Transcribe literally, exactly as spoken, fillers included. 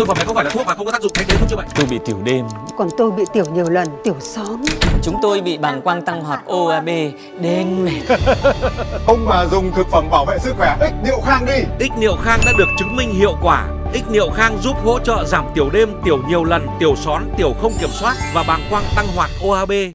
Thực phẩm này không phải là thuốc và không có tác dụng thay thế thuốc chữa bệnh. Tôi bị tiểu đêm. Còn tôi bị tiểu nhiều lần, tiểu xóm. Chúng tôi bị bàng quang tăng hoạt O A B đen mệt. Ông mà dùng thực phẩm bảo vệ sức khỏe Ích Niệu Khang đi. Ích Niệu Khang đã được chứng minh hiệu quả. Ích Niệu Khang giúp hỗ trợ giảm tiểu đêm, tiểu nhiều lần, tiểu xón, tiểu không kiểm soát và bàng quang tăng hoạt O A B.